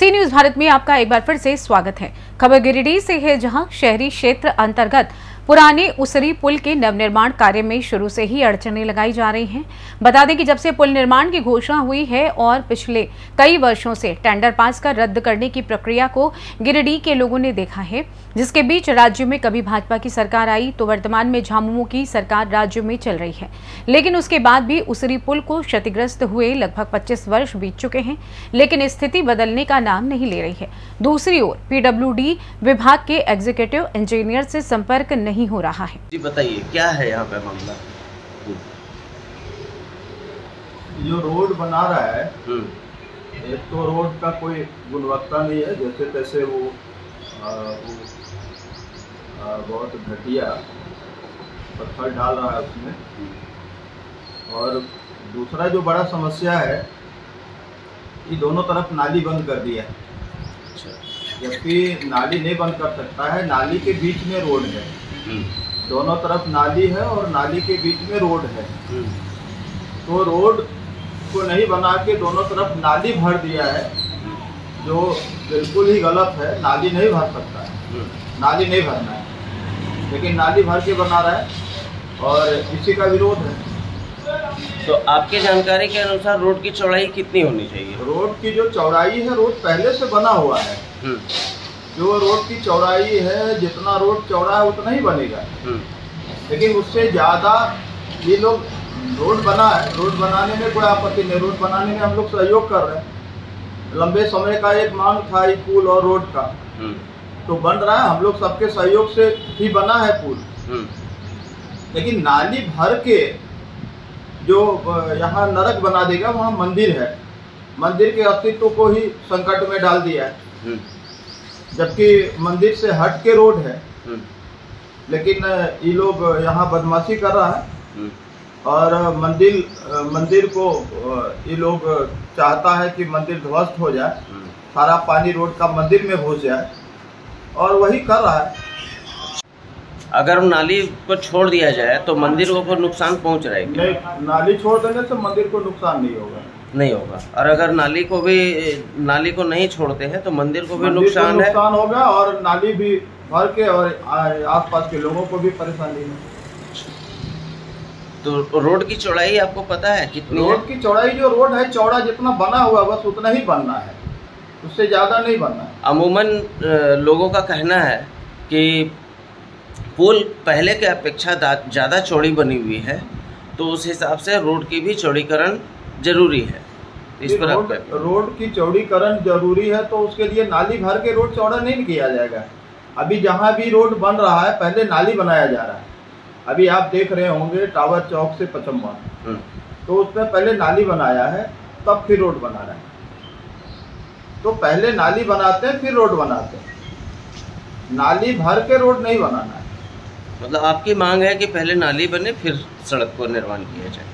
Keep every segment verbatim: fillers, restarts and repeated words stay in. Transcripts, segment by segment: सी news Bharat में आपका एक बार फिर से स्वागत है। खबर गिरिडीह से है, जहां शहरी क्षेत्र अंतर्गत पुराने उसरी पुल के नवनिर्माण कार्य में शुरू से ही अड़चनें लगाई जा रही हैं। बता दें कि जब से पुल निर्माण की घोषणा हुई है और पिछले कई वर्षों से टेंडर पास कर रद्द करने की प्रक्रिया को गिरिडीह के लोगों ने देखा है, जिसके बीच राज्य में कभी भाजपा की सरकार आई तो वर्तमान में झामुमो की सरकार राज्य में चल रही है, लेकिन उसके बाद भी उसरी पुल को क्षतिग्रस्त हुए लगभग पच्चीस वर्ष बीत चुके हैं, लेकिन स्थिति बदलने का नाम नहीं ले रही है। दूसरी ओर पीडब्ल्यूडी विभाग के एग्जीक्यूटिव इंजीनियर से संपर्क नहीं हो रहा है। जी बताइए, क्या है यहाँ पे मामला? जो रोड बना रहा है, एक तो रोड का कोई गुणवत्ता नहीं है, जैसे तैसे वो, आ, वो आ, बहुत घटिया पत्थर डाल रहा है उसमें। और दूसरा जो बड़ा समस्या है, ये दोनों तरफ नाली बंद कर दिया है, जबकि नाली नहीं बंद कर सकता है। नाली के बीच में रोड है, दोनों तरफ नाली है और नाली के बीच में रोड है, तो रोड को नहीं बना के दोनों तरफ नाली भर दिया है, जो बिल्कुल ही गलत है। नाली नहीं भर सकता है, नाली नहीं भरना है, लेकिन नाली भर के बना रहा है और इसी का विरोध है। तो आपके जानकारी के अनुसार रोड की चौड़ाई कितनी होनी चाहिए? रोड की जो चौड़ाई है, रोड पहले से बना हुआ है। जो रोड की चौड़ाई है, जितना रोड चौड़ा है उतना ही बनेगा, लेकिन उससे ज़्यादा ये लोग रोड बना है, रोड बनाने में कोई आपत्ति नहीं, रोड बनाने में हम लोग सहयोग कर रहे हैं। लंबे समय का एक मांग था ये पुल और रोड का, तो बन रहा है, हम लोग सबके सहयोग से ही बना है पुल। लेकिन नाली भर के जो यहाँ नरक बना देगा, वहाँ मंदिर है, मंदिर के अस्तित्व को ही संकट में डाल दिया है, जबकि मंदिर से हट के रोड है। लेकिन ये लोग यहाँ बदमाशी कर रहा है और मंदिर मंदिर को ये लोग चाहता है कि मंदिर ध्वस्त हो जाए, सारा पानी रोड का मंदिर में घुस जाए, और वही कर रहा है। अगर नाली को छोड़ दिया जाए तो मंदिर को नुकसान पहुंच रहा है क्या? नाली छोड़ देने से मंदिर को नुकसान नहीं होगा, नहीं होगा। और अगर नाली को भी नाली को नहीं छोड़ते हैं तो मंदिर को भी नुकसान, नुकसान होगा, और नाली भी भर के और आसपास के लोगों को भी परेशानी है। तो रोड की चौड़ाई आपको पता है कितनी? रोड की चौड़ाई, जो रोड है चौड़ा जितना बना हुआ बस उतना ही बनना है, उससे ज्यादा नहीं बनना है। अमूमन लोगों का कहना है कि पुल पहले के अपेक्षा ज़्यादा चौड़ी बनी हुई है, तो उस हिसाब से रोड की भी चौड़ीकरण जरूरी है। इस पर रोड, रोड की चौड़ीकरण जरूरी है, तो उसके लिए नाली भर के रोड चौड़ा नहीं किया जाएगा। अभी जहाँ भी रोड बन रहा है, पहले नाली बनाया जा रहा है। अभी आप देख रहे होंगे टावर चौक से पचम्मा, तो उसमें पहले नाली बनाया है, तब फिर रोड बना रहा है। तो पहले नाली बनाते हैं, फिर रोड बनाते हैं, नाली भर के रोड नहीं बनाना है। मतलब आपकी मांग है कि पहले नाली बने फिर सड़क को निर्माण किया जाए।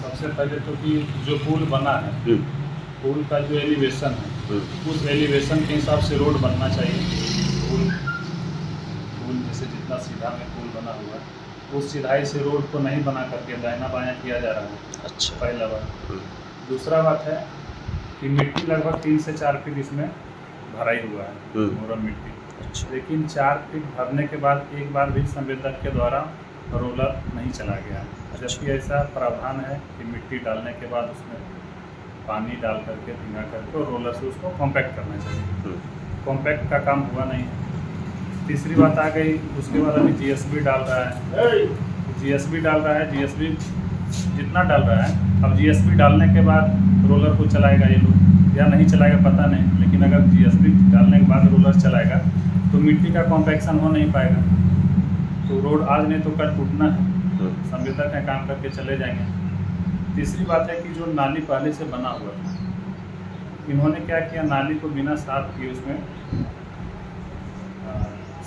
सबसे पहले तो कि जो पुल बना है, पुल का जो एलिवेशन है, उस एलिवेशन के हिसाब से रोड बनना चाहिए। पुल पुल जैसे जितना सीधा में पुल बना हुआ है, उस सीधाई से रोड को नहीं बना करके दाहिना बायां किया जा रहा है। अच्छा, पहला बात। दूसरा बात है कि मिट्टी लगभग तीन से चार फीट इसमें भराई हुआ है, मोरल मिट्टी। अच्छा। लेकिन चार फीट भरने के बाद एक बार भी संवेदक के द्वारा रोलर नहीं चला गया। जबकि ऐसा प्रावधान है कि मिट्टी डालने के बाद उसमें पानी डाल करके भिंगा करके और रोलर से उसको कॉम्पैक्ट करना चाहिए, कॉम्पैक्ट का काम हुआ नहीं। तीसरी बात आ गई, उसके बाद अभी जीएसबी डाल रहा है, जीएसबी डाल रहा है, जीएसबी जितना डाल रहा है। अब जीएसबी डालने के बाद रोलर को चलाएगा ये लोग या नहीं चलाएगा पता नहीं, लेकिन अगर जीएसबी डालने के बाद रोलर चलाएगा तो मिट्टी का कॉम्पैक्शन हो नहीं पाएगा, तो रोड आज नहीं तो कल टूटना है। संवेदक है, काम करके चले जाएंगे। तीसरी बात है कि जो नाली पहले से बना हुआ था, इन्होंने क्या किया, नाली को बिना साफ किए उसमें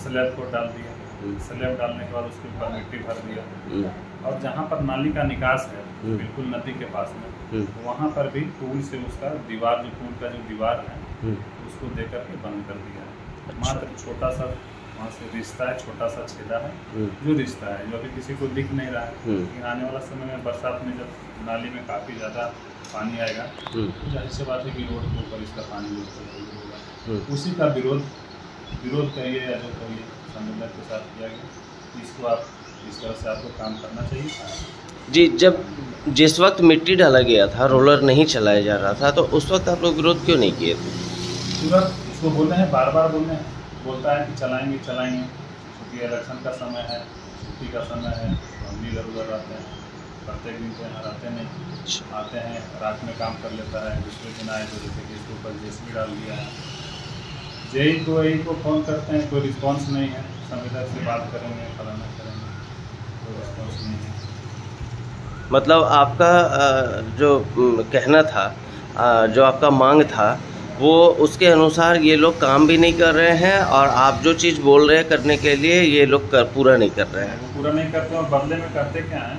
स्लैब को डाल दिया। स्लैब डालने के बाद उसके ऊपर मिट्टी भर दिया। और जहाँ पर नाली का निकास है, बिल्कुल नदी के पास में, वहाँ पर भी पुल से उसका दीवार, जो पुल का जो दीवार है उसको दे करके बंद कर दिया। मात्र छोटा सा से रिश्ता है, छोटा सा छेदा है जो रिश्ता है, जो अभी किसी को दिख नहीं रहा है। आने वाला समय में बरसात में जब नाली में काफ़ी ज़्यादा पानी आएगा, जाहिर सी बात है कि रोड के ऊपर इसका पानी होगा। उसी का विरोध विरोध करिए या जो करिए संवेदना के साथ किया गया, इसको आप इस तरह से आपको काम करना चाहिए। जी, जब जिस वक्त मिट्टी डाला गया था, रोलर नहीं चलाया जा रहा था, तो उस वक्त आप लोग विरोध क्यों नहीं किए थे? तुरंत इसको बोले हैं, बार बार बोले हैं, बोलता है कि चलाएंगे चलाएंगे क्योंकि इलेक्शन का समय है, छुट्टी का समय है, हम भी इधर उधर रहते हैं, प्रत्येक दिन तो यहाँ रहते नहीं, आते हैं रात में काम कर लेता है। दूसरे दिन आए तो जैसे कि इसके ऊपर जेसीबी डाल दिया है। जेई को यही को फ़ोन करते हैं, कोई रिस्पॉन्स नहीं है, संविदा से बात करेंगे, फलाना करेंगे, कोई रिस्पॉन्स नहीं है। मतलब आपका जो कहना था, जो आपका मांग था, वो उसके अनुसार ये लोग काम भी नहीं कर रहे हैं और आप जो चीज़ बोल रहे हैं करने के लिए ये लोग कर पूरा नहीं कर रहे हैं। पूरा नहीं करते और बदले में करते क्या हैं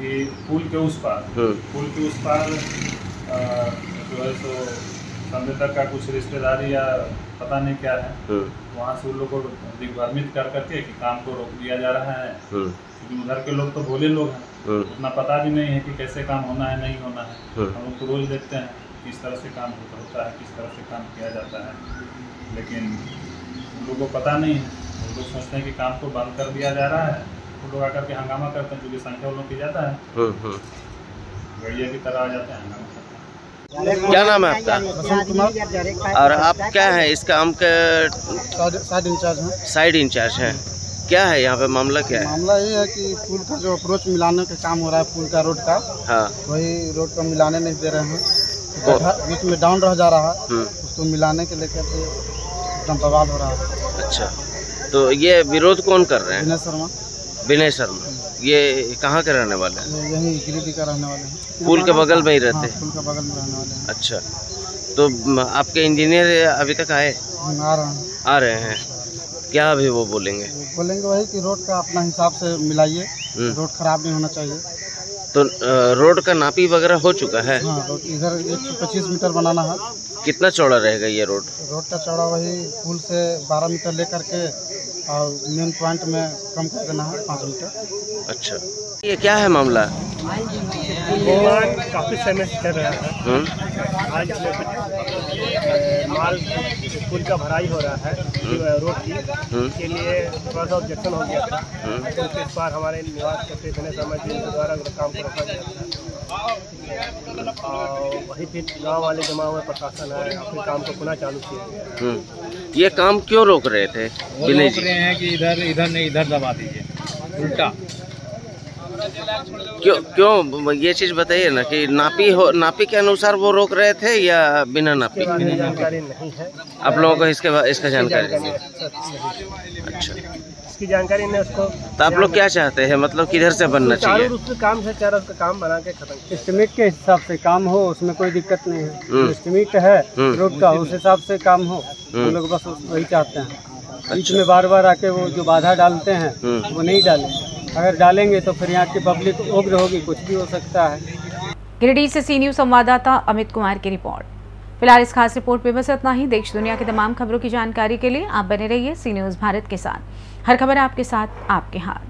कि पुल के उस पार पुल के उस पार जो है सो संवेदक का कुछ रिश्तेदारी या पता नहीं क्या है, वहाँ से उन लोग को दिग्भ्रमित कर करके कि काम को रोक दिया जा रहा है। क्योंकि उधर के लोग तो भोले लोग हैं, उतना पता भी नहीं है कि कैसे काम होना है नहीं होना है। हम लोग तो रोज देखते हैं किस तरह से काम होता है, किस तरह से काम किया जाता है, लेकिन उन लोगों को पता नहीं है। वो लोग सोचते हैं कि काम को बंद कर दिया जा रहा है, वो लोग आकर के हंगामा करते हैं, जो कि संख्या उन लोग की ज़्यादा है, गड़िया की तरह आ जाते हैं, हंगामा करते हैं। क्या नाम है आपका और आप क्या है इस काम के? साइड इंचार्ज हैं। साइड इंचार्ज हैं, क्या है यहाँ पे मामला? क्या है मामला? ये है कि पुल का जो अप्रोच मिलाने का काम हो रहा है, पुल का रोड का, हाँ, वही रोड को मिलाने नहीं दे रहे हैं, बीच में डाउन रह जा रहा है, उसको मिलाने के लेकर एकदम बवाल हो रहा है। अच्छा, तो ये विरोध कौन कर रहे हैं? विनय शर्मा। विनय शर्मा ये कहाँ के रहने वाले हैं? यही गिरिडीह का रहने वाले हैं, पुल के बगल में ही रहते हैं। पुल के बगल में रहने वाले हैं। अच्छा, तो आपके इंजीनियर अभी तक आए? आ रहे हैं, आ रहे हैं। क्या अभी वो बोलेंगे? बोलेंगे वही कि रोड का अपना हिसाब से मिलाइए, रोड खराब नहीं होना चाहिए। तो रोड का नापी वगैरह हो चुका है? हाँ, रोड इधर एक सौ पच्चीस मीटर बनाना है। कितना चौड़ा रहेगा ये रोड? रोड का चौड़ा वही पुल से बारह मीटर लेकर के और मेन पॉइंट में कम कर देना है पाँच मीटर। अच्छा, ये क्या है मामला? काफी समय से चल रहा था, आज माल पुल का भराई हो रहा है, रोड की के लिए थोड़ा सा ऑब्जेक्शन हो गया था, तो इस बार हमारे निवास करते समय समझिए द्वारा काम रखा गया था। और वहीं फिर गाँव वाले जमा हुए, प्रशासन आया, फिर काम को पुनः चालू किया गया। ये काम क्यों रोक रहे थे? रोक रहे हैं कि इधर इधर नहीं इधर दबा दीजिए उल्टा। क्यों क्यों ये चीज़ बताइए ना कि नापी हो, नापी के अनुसार वो रोक रहे थे या बिना नापी? जानकारी नहीं है आप लोगों को इसके इसका जानकारी? अच्छा, इसकी जानकारी नहीं उसको। तो आप लोग क्या चाहते हैं, मतलब किधर से बनना चाहिए? काम से चारों का काम बना के खत्म, एस्टिमेट के हिसाब से काम हो, उसमें कोई दिक्कत नहीं है। एस्टिमेट है रोड का, उस हिसाब से काम हो, हम लोग बस वही चाहते हैं। बीच में बार बार आके वो जो बाधा डालते हैं वो नहीं डालें, अगर डालेंगे तो फिर यहाँ की पब्लिक उग्र होगी, कुछ भी हो सकता है। गिरिडीह से सी न्यूज संवाददाता अमित कुमार की रिपोर्ट। फिलहाल इस खास रिपोर्ट में बस इतना ही। देश दुनिया की तमाम खबरों की जानकारी के लिए आप बने रहिए सी न्यूज भारत के साथ। हर खबर आपके साथ, आपके हाथ।